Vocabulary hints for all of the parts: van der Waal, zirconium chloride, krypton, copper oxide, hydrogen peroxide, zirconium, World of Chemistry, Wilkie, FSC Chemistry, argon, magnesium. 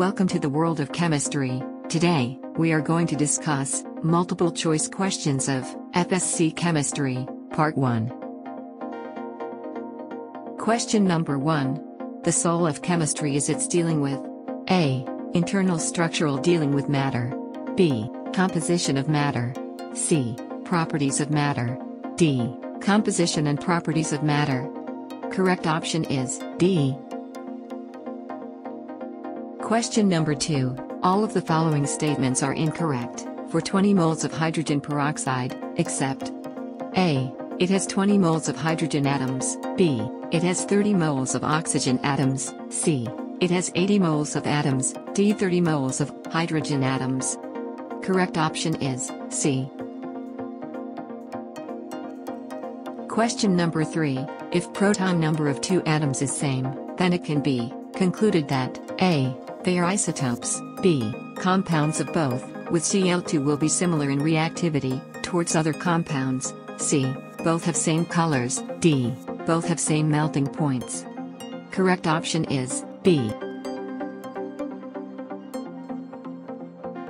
Welcome to the world of chemistry. Today, we are going to discuss multiple choice questions of FSC Chemistry, Part 1. Question number 1. The soul of chemistry is its dealing with A. Internal structural dealing with matter. B. Composition of matter. C. Properties of matter. D. Composition and properties of matter. Correct option is D. Question number 2. All of the following statements are incorrect for 20 moles of hydrogen peroxide, except A. It has 20 moles of hydrogen atoms. B. It has 30 moles of oxygen atoms. C. It has 80 moles of atoms. D. 30 moles of hydrogen atoms. Correct option is C. Question number 3. If proton number of 2 atoms is same, then it can be concluded that A. They are isotopes, B. Compounds of both, with Cl2 will be similar in reactivity towards other compounds, C. Both have same colors, D. Both have same melting points. Correct option is B.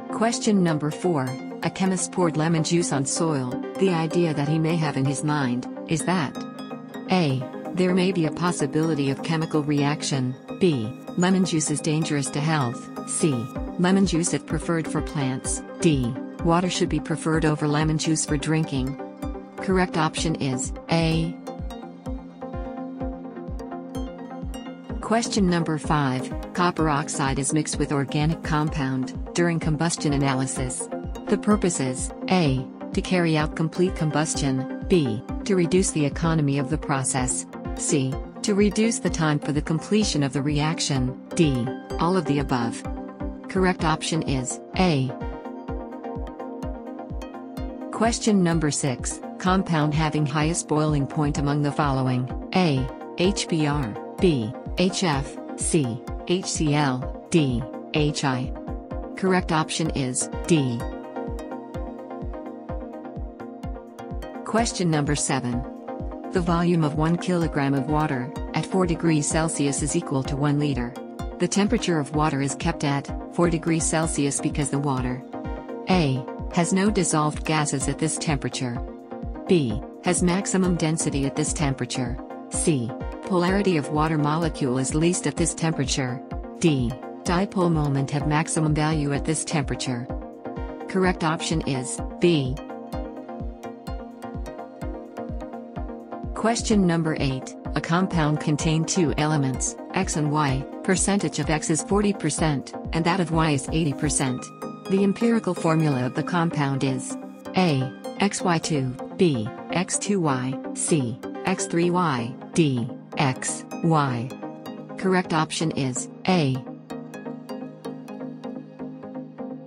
Question number 4. A chemist poured lemon juice on soil. The idea that he may have in his mind is that A. There may be a possibility of chemical reaction. B. Lemon juice is dangerous to health. C. Lemon juice is preferred for plants. D. Water should be preferred over lemon juice for drinking. Correct option is A. Question number 5. Copper oxide is mixed with organic compound during combustion analysis. The purpose is A. To carry out complete combustion. B. To reduce the economy of the process. C. To reduce the time for the completion of the reaction. D. All of the above. Correct option is A. Question number 6. Compound having highest boiling point among the following. A. HBr. B. HF. C. HCl. D. HI. Correct option is D. Question number 7. The volume of 1 kilogram of water at 4 degrees Celsius is equal to 1 liter. The temperature of water is kept at 4 degrees Celsius because the water A. has no dissolved gases at this temperature. B. has maximum density at this temperature. C. polarity of water molecule is least at this temperature. D. dipole moment have maximum value at this temperature. Correct option is B. Question number 8. A compound contain 2 elements, X and Y. Percentage of X is 40%, and that of Y is 80%. The empirical formula of the compound is A. XY2, B. X2Y, C. X3Y, D. XY. Correct option is A.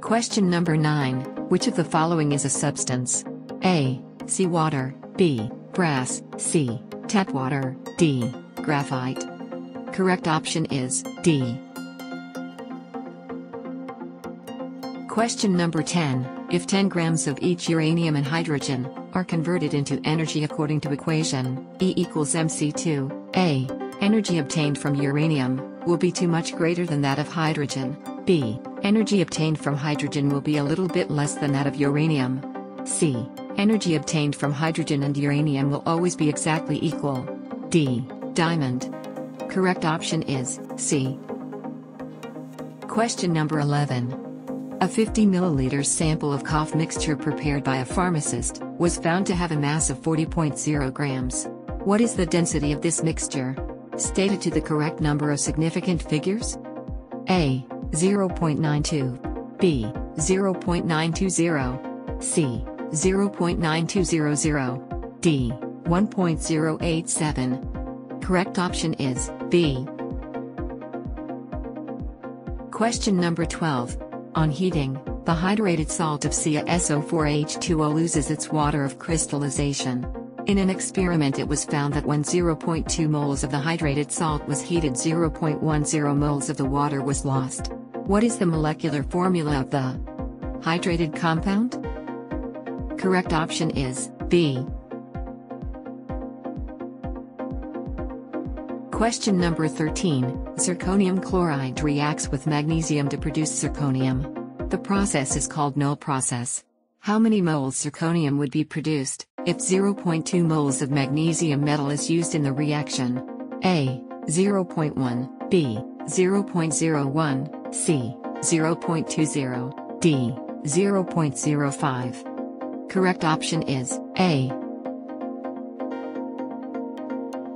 Question number 9. Which of the following is a substance? A. Seawater, B. Brass, C. Tap water, D. Graphite. Correct option is D. Question number 10. If 10 grams of each uranium and hydrogen are converted into energy according to equation E equals mc2, A. Energy obtained from uranium will be too much greater than that of hydrogen. B. Energy obtained from hydrogen will be a little bit less than that of uranium. C. Energy obtained from hydrogen and uranium will always be exactly equal. D. Diamond. Correct option is C. Question number 11. A 50 milliliters sample of cough mixture prepared by a pharmacist was found to have a mass of 40.0 grams. What is the density of this mixture? Stated to the correct number of significant figures. A. 0.92. B. 0.920. C. 0.9200. D. 1.087. Correct option is B. Question number 12. On heating, the hydrated salt of CaSO4H2O loses its water of crystallization. In an experiment it was found that when 0.2 moles of the hydrated salt was heated, 0.10 moles of the water was lost. What is the molecular formula of the hydrated compound? Correct option is B. Question number 13, zirconium chloride reacts with magnesium to produce zirconium. The process is called Knoll process. How many moles zirconium would be produced if 0.2 moles of magnesium metal is used in the reaction? A. 0.1, B. 0.01, C. 0.20, D. 0.05. Correct option is A.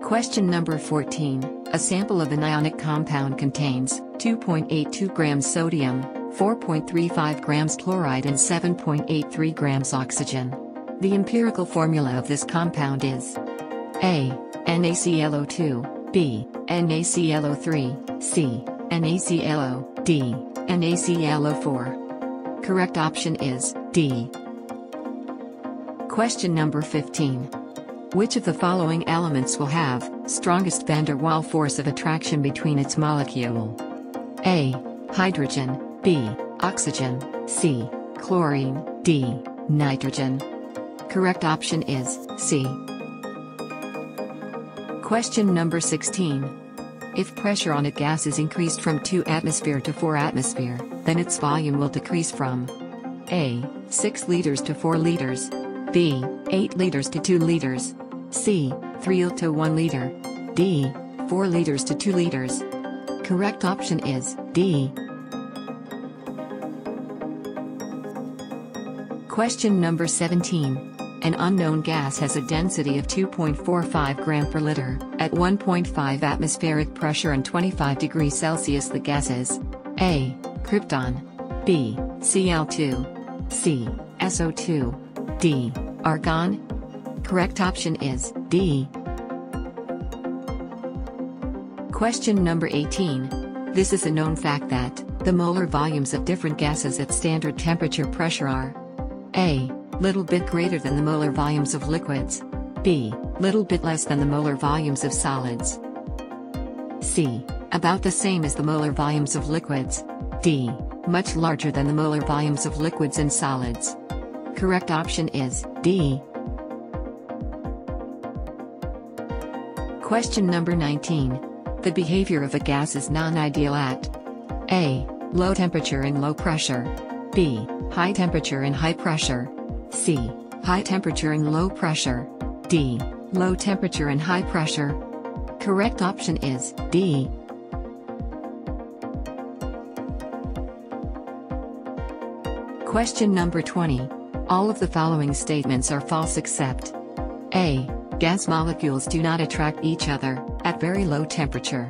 Question number 14. A sample of an ionic compound contains 2.82 grams sodium, 4.35 grams chloride and 7.83 grams oxygen. The empirical formula of this compound is A. NaClO2, B. NaClO3, C. NaClO, D. NaClO4. Correct option is D. Question number 15. Which of the following elements will have strongest van der Waal force of attraction between its molecule? A. Hydrogen, B. Oxygen, C. Chlorine, D. Nitrogen. Correct option is C. Question number 16. If pressure on a gas is increased from 2 atmosphere to 4 atmosphere, then its volume will decrease from A. 6 liters to 4 liters, B. 8 liters to 2 liters, C. 3 to 1 liter, D. 4 liters to 2 liters. Correct option is D. Question number 17. An unknown gas has a density of 2.45 gram per liter. At 1.5 atmospheric pressure and 25 degrees Celsius the gas is A. Krypton, B. Cl2, C. SO2, D. Argon? Correct option is D. Question number 18. This is a known fact that the molar volumes of different gases at standard temperature pressure are A. Little bit greater than the molar volumes of liquids, B. Little bit less than the molar volumes of solids, C. About the same as the molar volumes of liquids, D. Much larger than the molar volumes of liquids and solids. Correct option is D. Question number 19. The behavior of a gas is non-ideal at A. Low temperature and low pressure, B. High temperature and high pressure, C. High temperature and low pressure, D. Low temperature and high pressure. Correct option is D. Question number 20. All of the following statements are false except A. Gas molecules do not attract each other at very low temperature,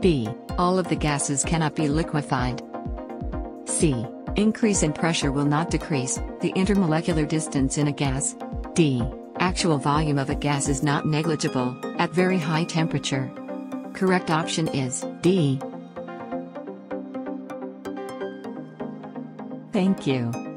B. All of the gases cannot be liquefied, C. Increase in pressure will not decrease the intermolecular distance in a gas, D. Actual volume of a gas is not negligible at very high temperature. Correct option is D. Thank you.